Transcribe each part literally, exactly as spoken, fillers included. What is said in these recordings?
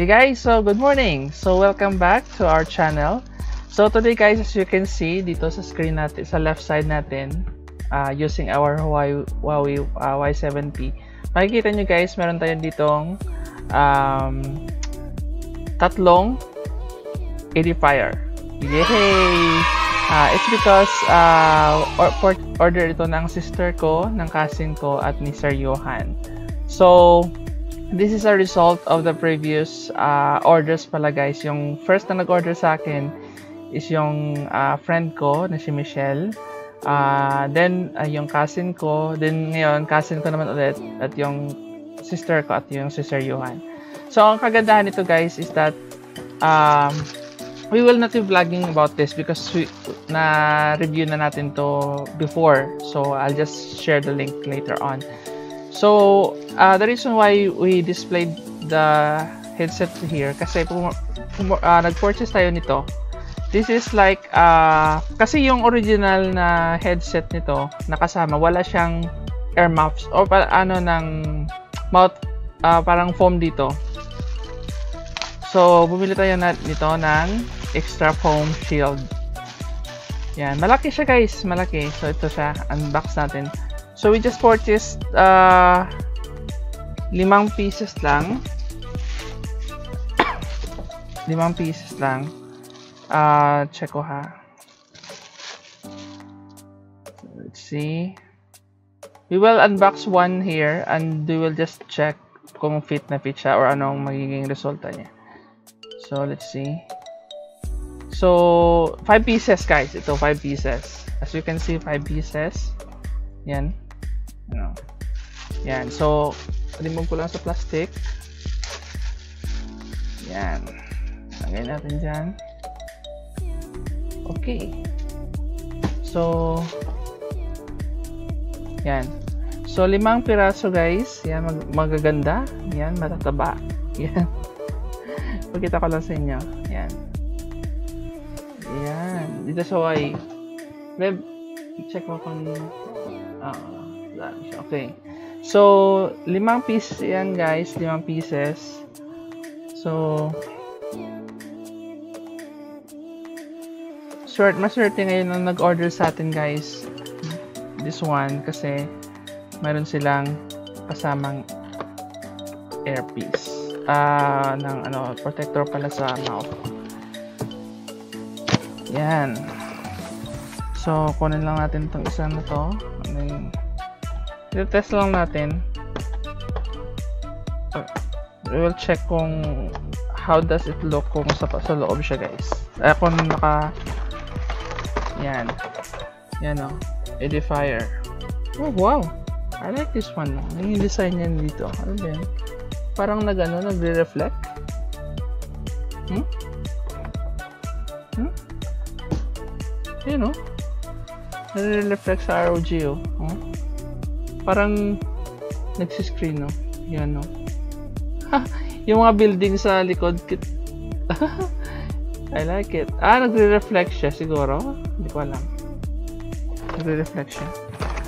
Okay guys, so good morning. So welcome back to our channel. So today guys, as you can see dito sa screen natin, sa left side natin, uh, using our Huawei, Huawei uh, Y seven P, makikita nyo guys, meron tayong ditong um, tatlong edifier. Yay! Uh, it's because uh, or, order ito ng sister ko, ng cousin ko, at ni Sir Johan. So, this is a result of the previous uh, orders pala guys. Yung first na nag-order sa akin is yung uh, friend ko na si Michelle. Uh, then, uh, yung cousin ko. Then, ngayon, cousin ko naman ulit. At yung sister ko at yung si Sir Johan. So, ang kagandahan nito guys is that um, we will not be vlogging about this because we, na review na natin to before, so I'll just share the link later on. So uh, the reason why we displayed the headset here, kasi pum pum uh, nag-purchase tayo nito. This is like uh, kasi yung original na headset nito nakasama, wala siyang air muffs or pa ano ng mouth, uh, parang foam dito. So bumili tayo na nito ng extra foam shield. Yan, malaki siya guys, malaki. So ito siya, unbox natin. So we just purchased uh, limang pieces lang. limang pieces lang. Uh, check ko ha. Let's see. We will unbox one here and we will just check kung fit na fit siya or anong magiging resulta niya. So let's see. So, five pieces guys. Ito, five pieces. As you can see, five pieces. Yan. Ano. Yan. So, remove ko lang sa plastic. Yan. Lagay natin dyan. Okay. So, yan. So, limang piraso guys. Yan, mag magaganda. Yan, matataba. Yan. Pakita ko lang sa inyo. Yan. Ayan, dito sa Y. Web, check mo kung... Ah, okay. So, limang pieces yan guys. Limang pieces. So, short, maswerte ngayon ang nag-order sa atin guys. This one, kasi meron silang kasamang airpiece. Ah, uh, ng ano, protector pala sa mouth. Yan. So, kunin lang natin itong isa na ito. I-test lang natin. Uh, we will check kung how does it look kung sa, sa loob siya guys. Eh, kung naka... Yan. Yan o. Edifier. Oh, wow! I like this one. Yung design yan dito. Ano ba yan? Parang nag ano, nagre-reflect. Hmm? Hmm? You know, nare-reflect sa R O G, oh. Huh? Parang nagsiscreen, oh. Yan, oh. Yung mga building sa likod. I like it. Ah, nagre-reflect siya siguro. Hindi ko alam. Nagre-reflect siya.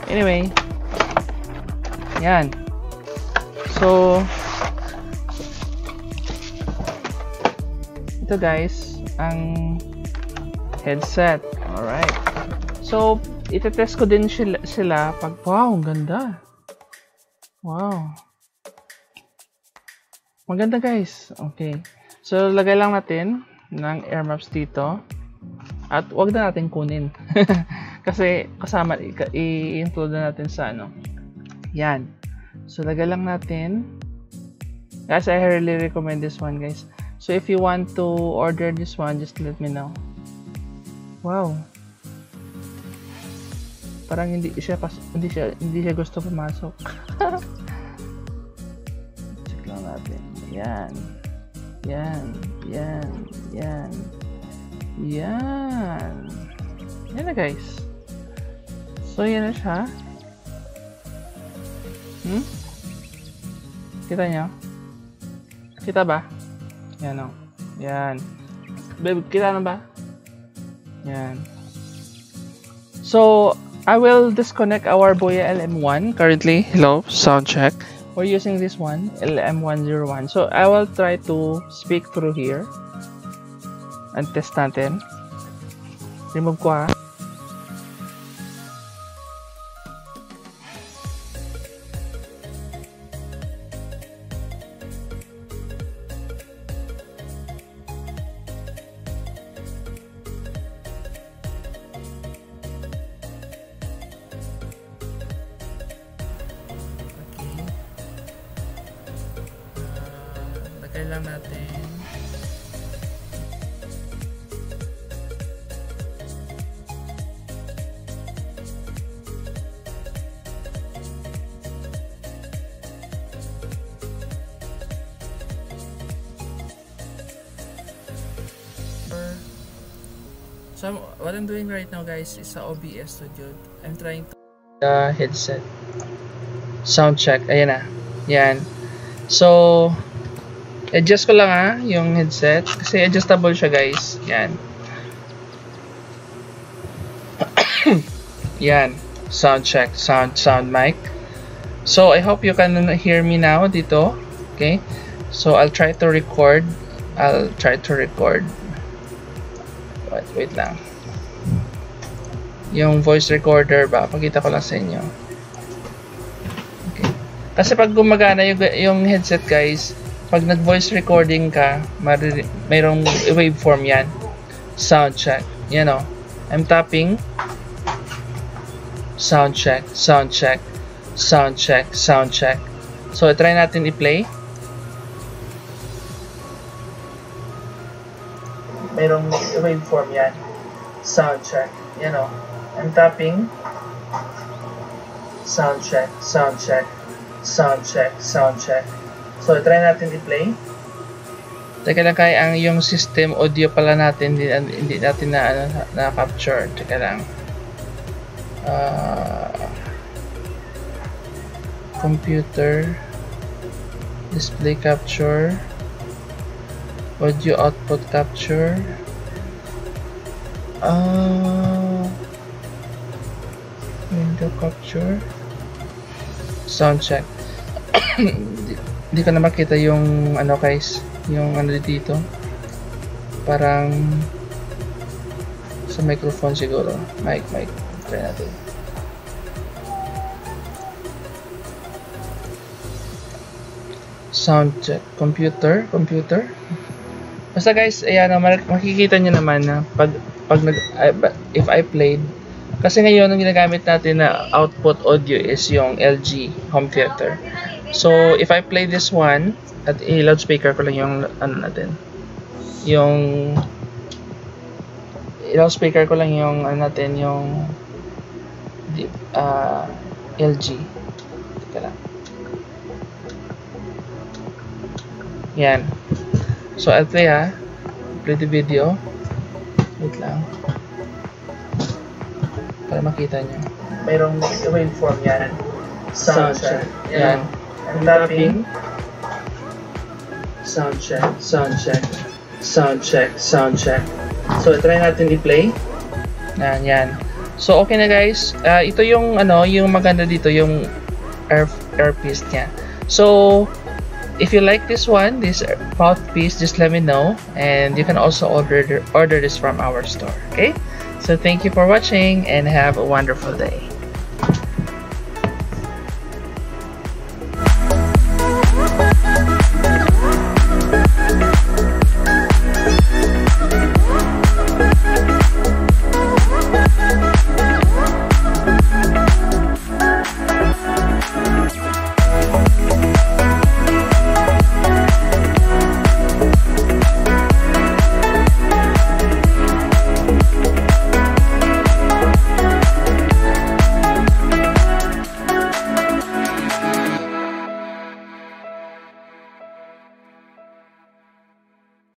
Anyway. Yan. So, ito guys, ang headset. Alright. So, itetest ko din sila, sila pag... Wow, ang ganda. Wow. Maganda guys. Okay. So, lagay lang natin ng air maps dito. At wag na natin kunin. Kasi kasama, i-include na natin sa ano. Yan. So, lagay lang natin. Guys, I really recommend this one guys. So, if you want to order this one, just let me know. Wow. Parang hindi siya pas hindi siya hindi siya gusto pumasok. Check lang natin. Yan. Yan. Yan. Yan. Yan. Yan na guys. So yan na siya. Hmm? Kita niyo? Kita ba? Yan o. Yan. Babe, kita na ba? Yan. So, I will disconnect our Boya L M one currently. Hello, sound check. we're using this one, L M one oh one. So I will try to speak through here and test natin. Remove ko ha. Kailan natin or, so I'm, what I'm doing right now guys is sa O B S studio. I'm trying to the headset sound check. Ayan na yan. So adjust ko lang ha, yung headset. Kasi adjustable siya guys. Yan. Yan. Sound check. Sound, sound mic. So, I hope you can hear me now dito. Okay. So, I'll try to record. I'll try to record. Wait, wait lang. Yung voice recorder ba? Pakita ko lang sa inyo. Okay. Kasi pag gumagana yung, yung headset guys, pag nag-voice recording ka, mayroong waveform yan. Sound check. Yan o. I'm tapping. Sound check. Sound check. Sound check. Sound check. So, try natin i-play. Mayroong waveform yan. Sound check. Yan o. I'm tapping. Sound check. Sound check. Sound check. Sound check. So, try natin i-play. Teka lang kaya ang yung system audio pala natin, hindi, hindi natin na, ano, na capture. Teka lang. Uh, computer. Display capture. Audio output capture. Uh, window capture. Sound check. Hindi ko na makita yung ano guys, yung ano dito, parang sa microphone siguro. Mic, mic, try natin. Sound check. Computer, computer. Basta guys, ayan, makikita nyo naman na pag, pag nag, if I played, kasi ngayon ang ginagamit natin na output audio is yung L G home theater. So, if I play this one, at i-loudspeaker ko lang yung, ano natin, yung, i-loudspeaker ko lang yung, ano natin, yung, uh, L G. Teka lang. Yan. So, I'll play ha. Play the video. Wait lang. Para makita nyo. Mayroong waveform yan. Sound check. Yan. I'm tapping. Sound check, sound check, sound check, sound check. So, try natin i-play. Yan, yan. So, okay na guys. Uh, ito yung, ano, yung maganda dito, yung air, earpiece niya. So, if you like this one, this mouthpiece, just let me know. And you can also order order this from our store. Okay? So, thank you for watching and have a wonderful day.